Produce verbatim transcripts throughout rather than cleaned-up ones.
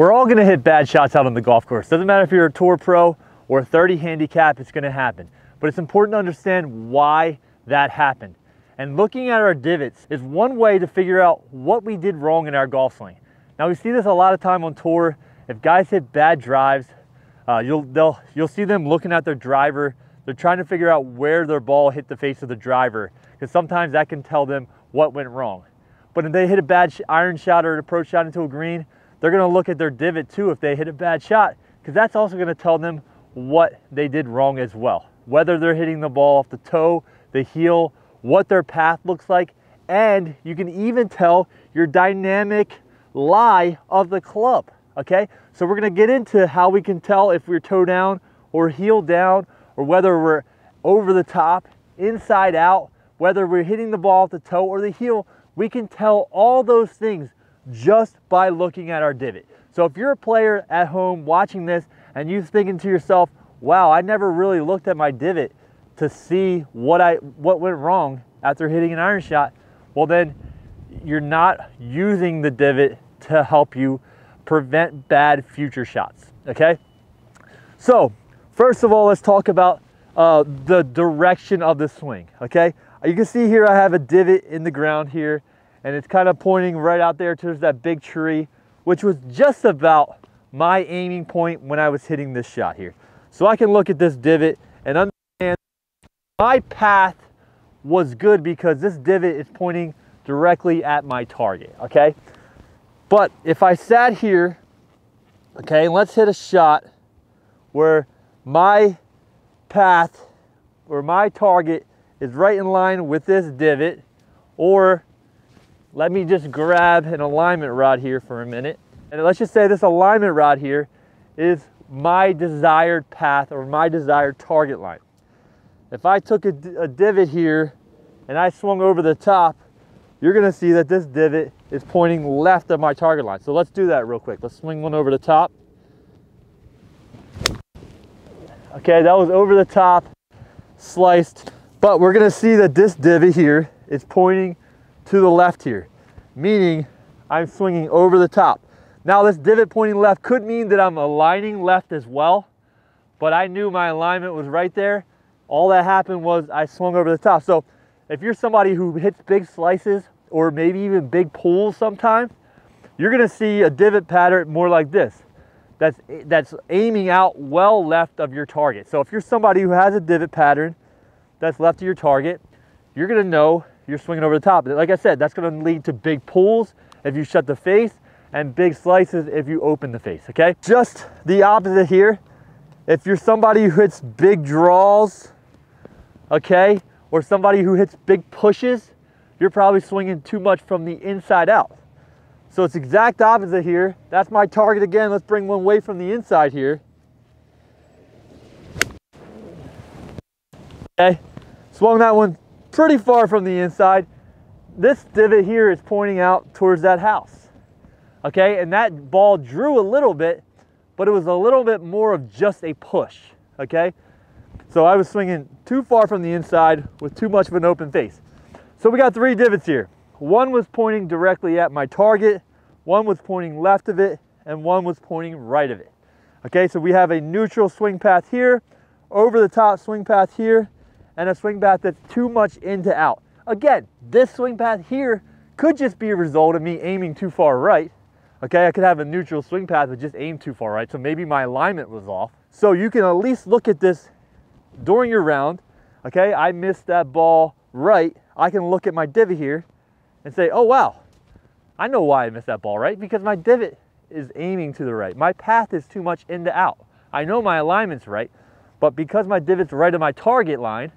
We're all gonna hit bad shots out on the golf course. Doesn't matter if you're a tour pro or a thirty handicap, it's gonna happen. But it's important to understand why that happened. And looking at our divots is one way to figure out what we did wrong in our golf swing. Now we see this a lot of time on tour. If guys hit bad drives, uh, you'll, they'll, you'll see them looking at their driver. They're trying to figure out where their ball hit the face of the driver, because sometimes that can tell them what went wrong. But if they hit a bad sh iron shot or an approach shot into a green, they're gonna look at their divot too if they hit a bad shot, because that's also gonna tell them what they did wrong as well. Whether they're hitting the ball off the toe, the heel, what their path looks like, and you can even tell your dynamic lie of the club, okay? So we're gonna get into how we can tell if we're toe down or heel down, or whether we're over the top, inside out, whether we're hitting the ball off the toe or the heel. We can tell all those things just by looking at our divot. So if you're a player at home watching this and you're thinking to yourself, wow, I never really looked at my divot to see what I what went wrong after hitting an iron shot, well then you're not using the divot to help you prevent bad future shots, okay? So first of all, let's talk about uh, the direction of the swing, okay? You can see here I have a divot in the ground here, and it's kind of pointing right out there towards that big tree, which was just about my aiming point when I was hitting this shot here. So I can look at this divot and understand my path was good because this divot is pointing directly at my target, okay? But if I sat here, okay, and let's hit a shot where my path or my target is right in line with this divot, or let me just grab an alignment rod here for a minute. And let's just say this alignment rod here is my desired path or my desired target line. If I took a, a divot here and I swung over the top, you're gonna see that this divot is pointing left of my target line. So let's do that real quick. Let's swing one over the top. Okay, that was over the top, sliced. But we're gonna see that this divot here is pointing to the left here, meaning I'm swinging over the top. Now this divot pointing left could mean that I'm aligning left as well, but I knew my alignment was right there. All that happened was I swung over the top. So if you're somebody who hits big slices or maybe even big pulls sometimes, you're gonna see a divot pattern more like this. That's, that's aiming out well left of your target. So if you're somebody who has a divot pattern that's left of your target, you're gonna know you're swinging over the top. Like I said, that's gonna lead to big pulls if you shut the face and big slices if you open the face, okay? Just the opposite here. If you're somebody who hits big draws, okay, or somebody who hits big pushes, you're probably swinging too much from the inside out. So it's exact opposite here. That's my target again. Let's bring one way from the inside here. Okay, swung that one pretty far from the inside. This divot here is pointing out towards that house. Okay, and that ball drew a little bit, but it was a little bit more of just a push, okay? So I was swinging too far from the inside with too much of an open face. So we got three divots here. One was pointing directly at my target, one was pointing left of it, and one was pointing right of it. Okay, so we have a neutral swing path here, over the top swing path here, and a swing path that's too much into out. Again, this swing path here could just be a result of me aiming too far right. Okay, I could have a neutral swing path but just aim too far right, so maybe my alignment was off. So you can at least look at this during your round. Okay, I missed that ball right. I can look at my divot here and say, oh wow, I know why I missed that ball right, because my divot is aiming to the right. My path is too much into out. I know my alignment's right, but because my divot's right of my target line,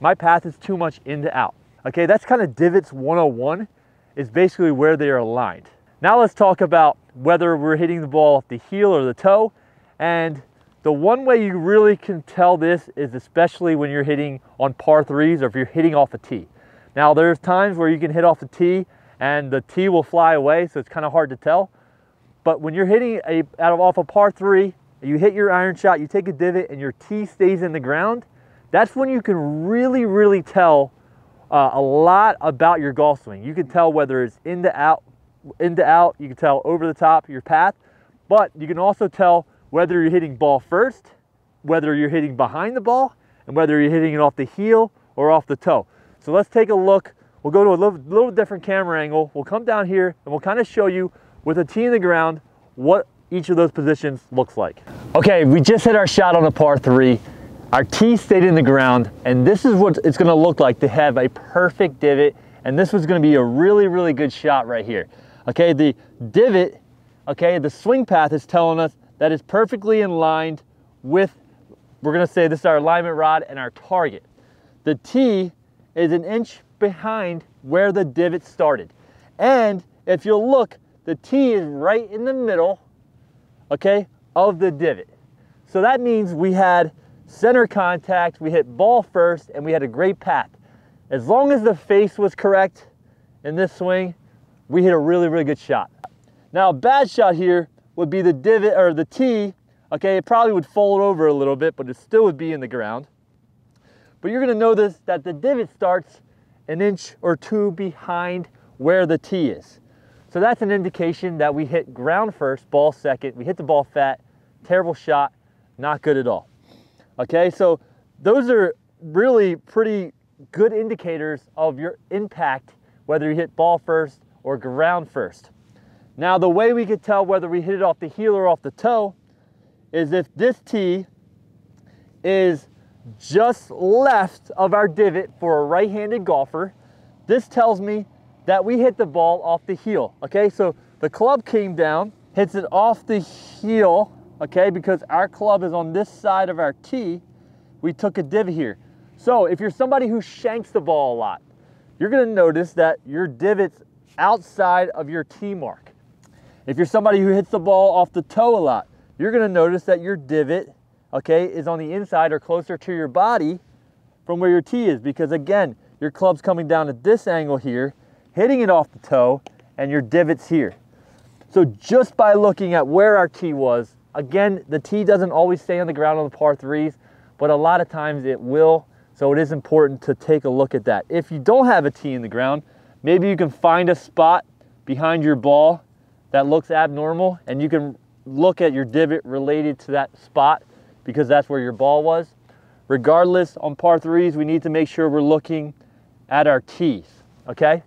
my path is too much into out. Okay, that's kind of divots one oh one, is basically where they are aligned. Now let's talk about whether we're hitting the ball off the heel or the toe. And the one way you really can tell this is especially when you're hitting on par threes or if you're hitting off a tee. Now there's times where you can hit off a tee and the tee will fly away, so it's kind of hard to tell. But when you're hitting a, out of off a par three, you hit your iron shot, you take a divot and your tee stays in the ground, that's when you can really, really tell uh, a lot about your golf swing. You can tell whether it's in the out, into out, you can tell over the top your path, But you can also tell whether you're hitting ball first, whether you're hitting behind the ball, and whether you're hitting it off the heel or off the toe. So let's take a look. We'll go to a little, little different camera angle. We'll come down here and we'll kind of show you with a tee in the ground what each of those positions looks like. Okay, we just hit our shot on a par three. Our tee stayed in the ground, and this is what it's gonna look like to have a perfect divot, and this was gonna be a really, really good shot right here. Okay, the divot, okay, the swing path is telling us that it's perfectly in line with, we're gonna say this is our alignment rod and our target. The tee is an inch behind where the divot started. And if you'll look, the tee is right in the middle, okay, of the divot. So that means we had center contact, we hit ball first, and we had a great path. As long as the face was correct in this swing, we hit a really, really good shot. Now a bad shot here would be the divot, or the tee, okay, it probably would fold over a little bit, but it still would be in the ground. But you're gonna notice that the divot starts an inch or two behind where the tee is. So that's an indication that we hit ground first, ball second, we hit the ball fat, terrible shot, not good at all. Okay, so those are really pretty good indicators of your impact, whether you hit ball first or ground first. Now the way we could tell whether we hit it off the heel or off the toe is if this tee is just left of our divot for a right-handed golfer, this tells me that we hit the ball off the heel, okay? So the club came down, hits it off the heel, okay, because our club is on this side of our tee, we took a divot here. So if you're somebody who shanks the ball a lot, you're gonna notice that your divot's outside of your tee mark. If you're somebody who hits the ball off the toe a lot, you're gonna notice that your divot, okay, is on the inside or closer to your body from where your tee is, because again, your club's coming down at this angle here, hitting it off the toe, and your divot's here. So just by looking at where our tee was, again, the tee doesn't always stay on the ground on the par threes, but a lot of times it will, so it is important to take a look at that. If you don't have a tee in the ground, maybe you can find a spot behind your ball that looks abnormal, and you can look at your divot related to that spot because that's where your ball was. Regardless, on par threes, we need to make sure we're looking at our tees, okay?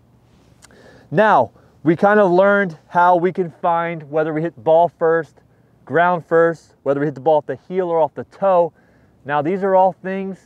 Now, we kind of learned how we can find whether we hit ball first, ground first, whether we hit the ball off the heel or off the toe. Now these are all things,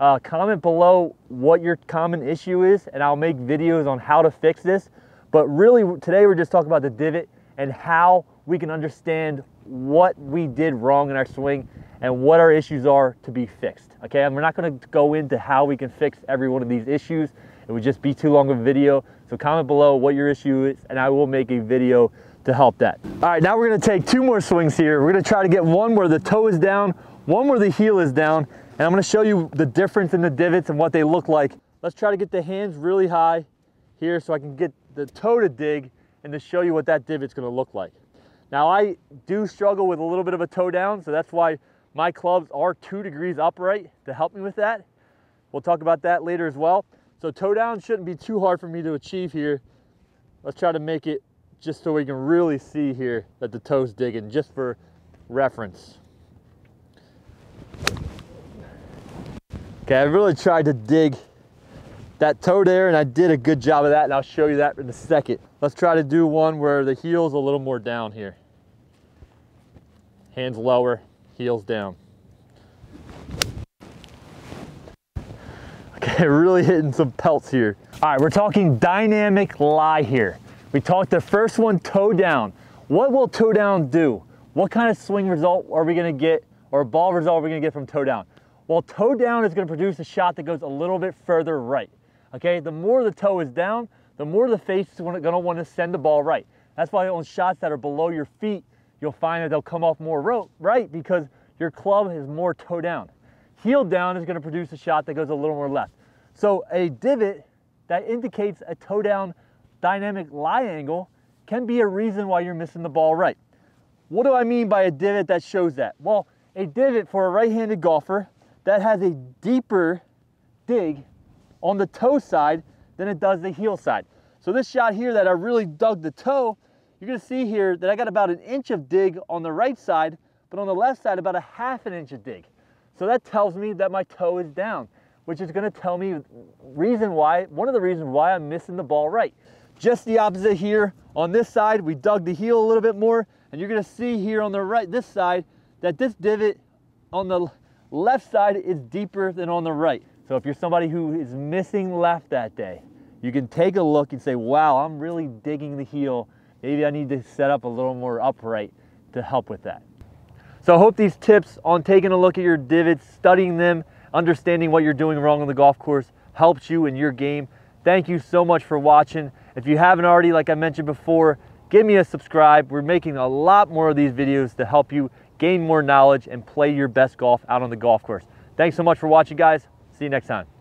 uh, comment below what your common issue is and I'll make videos on how to fix this. But really today we're just talking about the divot and how we can understand what we did wrong in our swing and what our issues are to be fixed. Okay, and we're not gonna go into how we can fix every one of these issues. It would just be too long of a video. So comment below what your issue is and I will make a video to help that. All right, now we're gonna take two more swings here. We're gonna try to get one where the toe is down, one where the heel is down, and I'm gonna show you the difference in the divots and what they look like. Let's try to get the hands really high here so I can get the toe to dig and to show you what that divot's gonna look like. Now I do struggle with a little bit of a toe down, so that's why my clubs are two degrees upright to help me with that. We'll talk about that later as well. So toe down shouldn't be too hard for me to achieve here. Let's try to make it just so we can really see here that the toe's digging, just for reference. Okay, I really tried to dig that toe there and I did a good job of that and I'll show you that in a second. Let's try to do one where the heel's a little more down here. Hands lower, heels down. Okay, really hitting some pelts here. All right, we're talking dynamic lie here. We talked the first one, toe down. What will toe down do? What kind of swing result are we gonna get, or ball result are we gonna get from toe down? Well, toe down is gonna produce a shot that goes a little bit further right, okay? The more the toe is down, the more the face is gonna wanna send the ball right. That's why on shots that are below your feet, you'll find that they'll come off more right because your club is more toe down. Heel down is gonna produce a shot that goes a little more left. So a divot that indicates a toe down dynamic lie angle can be a reason why you're missing the ball right. What do I mean by a divot that shows that? Well, a divot for a right-handed golfer that has a deeper dig on the toe side than it does the heel side. So this shot here that I really dug the toe, you're gonna see here that I got about an inch of dig on the right side, but on the left side about a half an inch of dig. So that tells me that my toe is down, which is gonna tell me reason why, one of the reasons why I'm missing the ball right. Just the opposite here on this side, we dug the heel a little bit more, and you're gonna see here on the right, this side, that this divot on the left side is deeper than on the right. So if you're somebody who is missing left that day, you can take a look and say, wow, I'm really digging the heel. Maybe I need to set up a little more upright to help with that. So I hope these tips on taking a look at your divots, studying them, understanding what you're doing wrong on the golf course helps you in your game. Thank you so much for watching. If you haven't already, like I mentioned before, give me a subscribe. We're making a lot more of these videos to help you gain more knowledge and play your best golf out on the golf course. Thanks so much for watching, guys. See you next time.